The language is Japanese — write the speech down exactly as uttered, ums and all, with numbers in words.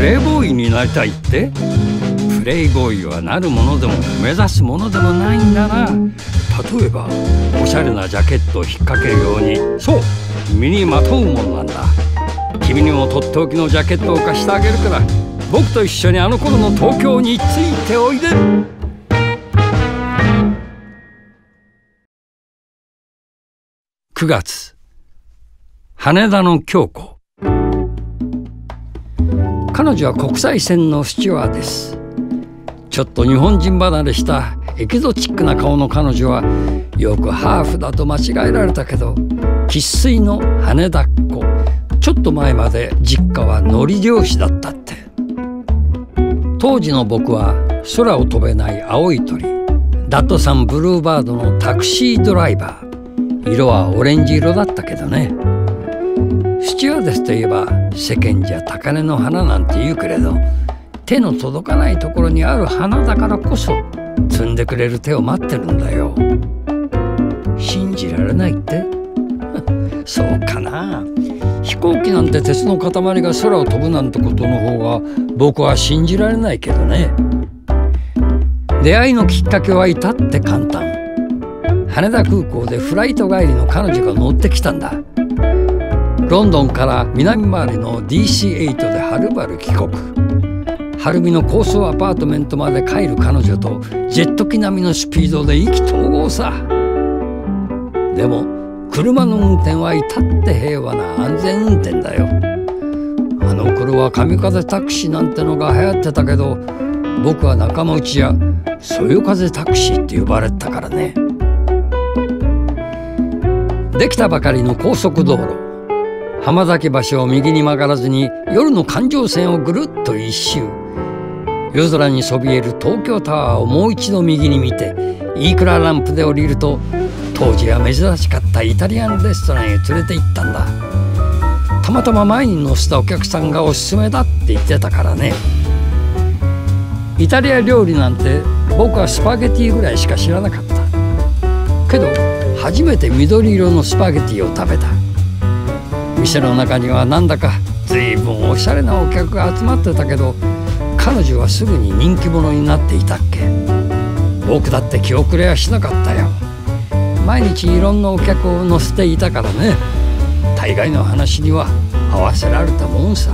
レイボーイになりたいって？プレイボーイはなるものでも目指すものでもないんだな。例えばおしゃれなジャケットを引っ掛けるように、そう身にまとうものなんだ。君にもとっておきのジャケットを貸してあげるから、僕と一緒にあの頃の東京についておいで。くがつ、羽田の京子。彼女は国際線のスチュワーデス。ちょっと日本人離れしたエキゾチックな顔の彼女はよくハーフだと間違えられたけど、生粋の羽田っ子。ちょっと前まで実家は海苔漁師だったって。当時の僕は空を飛べない青い鳥、ダットさんブルーバードのタクシードライバー。色はオレンジ色だったけどね。スチュワーデスといえば世間じゃ高嶺の花なんて言うけれど、手の届かないところにある花だからこそ摘んでくれる手を待ってるんだよ。信じられないってそうかな。飛行機なんて鉄の塊が空を飛ぶなんてことの方が僕は信じられないけどね。出会いのきっかけは至って簡単。羽田空港でフライト帰りの彼女が乗ってきたんだ。ロンドンから南回りの ディーシーエイト ではるばる帰国。晴海の高層アパートメントまで帰る彼女とジェット機並みのスピードで意気投合さ。でも車の運転は至って平和な安全運転だよ。あの頃は神風タクシーなんてのが流行ってたけど、僕は仲間内やそよ風タクシーって呼ばれてたからね。できたばかりの高速道路、浜崎橋を右に曲がらずに夜の環状線をぐるっと一周。夜空にそびえる東京タワーをもう一度右に見て、イークラランプで降りると当時は珍しかったイタリアンレストランへ連れて行ったんだ。たまたま前に乗せたお客さんがおすすめだって言ってたからね。イタリア料理なんて僕はスパゲティぐらいしか知らなかったけど、初めて緑色のスパゲティを食べた。店の中にはなんだか随分おしゃれなお客が集まってたけど、彼女はすぐに人気者になっていたっけ。僕だって気遅れはしなかったよ。毎日いろんなお客を乗せていたからね。大概の話には合わせられたもんさ。